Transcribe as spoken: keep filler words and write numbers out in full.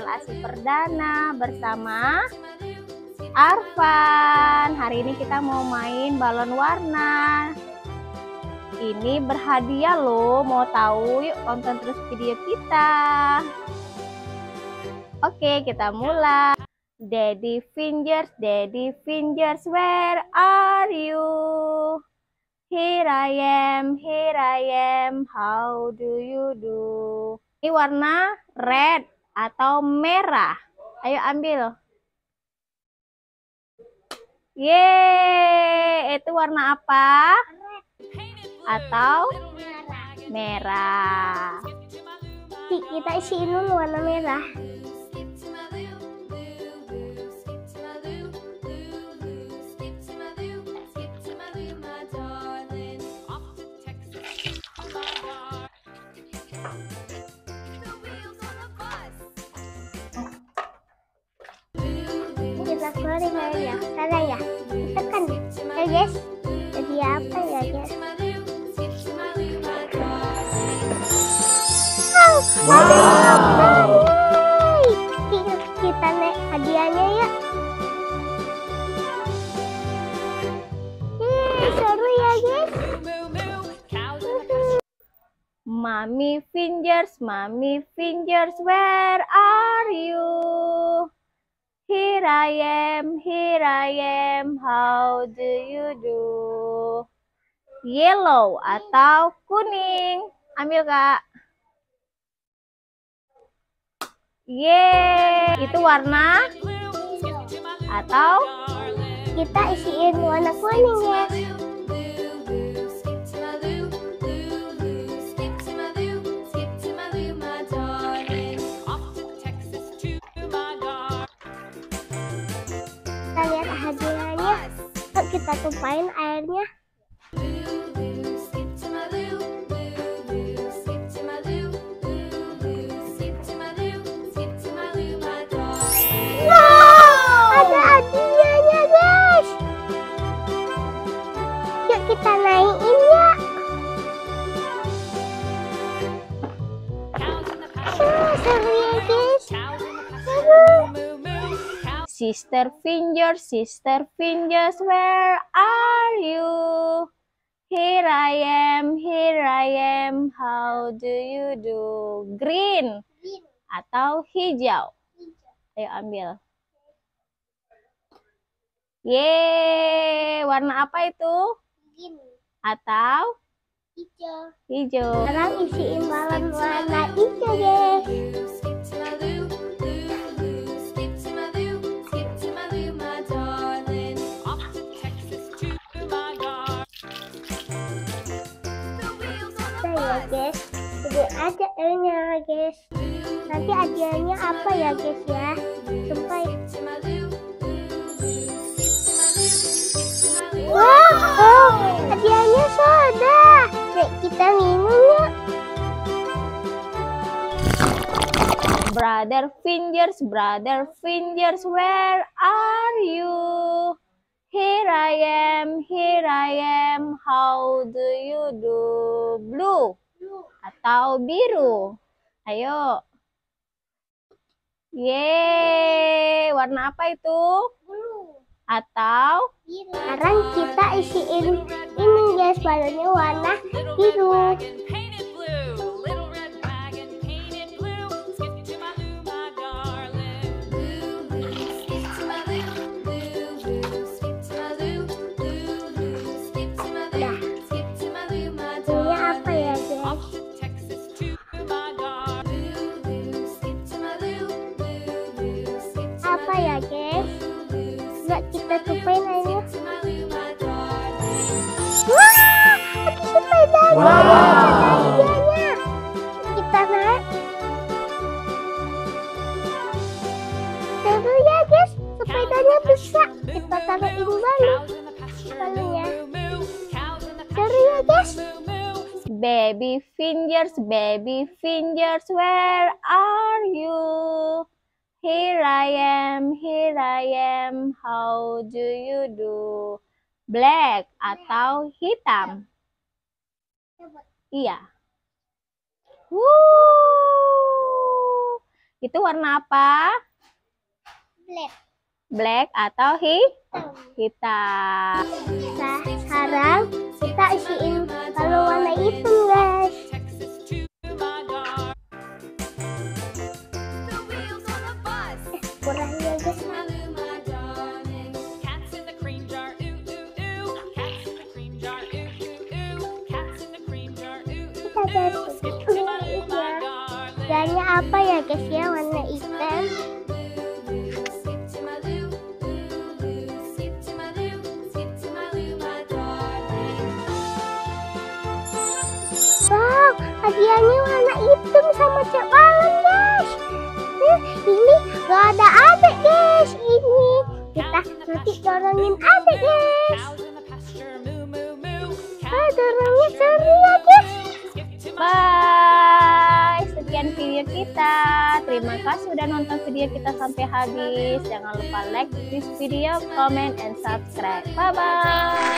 channel Asih Perdana bersama Arfan. Hari ini kita mau main balon warna. Ini berhadiah loh. Mau tahu? Yuk tonton terus video kita. Oke, kita mulai. Daddy fingers, daddy fingers, where are you? Here I am, here I am, how do you do? Ini warna red atau merah. Ayo ambil. Yeay, itu warna apa? Atau merah. Kita isiin dulu warna merah. Keluarin ya, salah ya, tekan ya guys, jadi apa ya guys? Wow, kita naik hadiahnya ya. Hei, seru ya guys. Mommy fingers, mommy fingers, where are you? Here I am, here I am, how do you do? Yellow atau kuning. Ambil kak. Yeay, itu warna atau kita isiin warna kuning ya. Kita tumpahin airnya. Wow, ada hadiahnya guys. Yuk kita naikin ya. Oh, seru ya guys. Seru. Sister fingers, sister fingers, where are you? Here I am, here I am, how do you do? Green, Green. Atau hijau. hijau. Ayo ambil. Yeay, warna apa itu? Green. Atau? Hijau. Hijau. Sekarang isiin balon warna hijau guys. Guys, jadi ada airnya guys. Nanti hadiahnya apa ya guys ya? Sampai. Wow, oh, hadiahnya soda. Yuk kita minum ya. Brother fingers, brother fingers, where are you? Here I am, here I am, how do you do? Blue. Atau biru. Ayo. Yeay, warna apa itu? Biru. Atau biru. Sekarang kita isiin ini guys, balonnya warna biru. Kita tumpahin aja. Wah, aku sepedanya. Wow. Kita naik. Seru ya guys, sepedanya bisa. Kita taruh ini balik. Balonnya. Seru ya guys. Baby fingers, baby fingers, where are you? Here I am, here I am, how do you do? Black atau hitam? Iya. Woo! Itu warna apa? Black. Black atau hitam? Hitam. Nah, sekarang kita isiin kalau warna hitam, guys. Kurangnya, guys. Kita ganti warnanya apa ya, guys, ya? Warna hitam. Wow, hadiahnya warna hitam sama cek balon, guys. Nah, ini gak ada adek, guys. Ini kita nanti dorongin adek, guys. Wah, dorongnya seru ya, guys. Bye, sekian video kita. Terima kasih sudah nonton video kita sampai habis. Jangan lupa like this video, comment, and subscribe. Bye bye.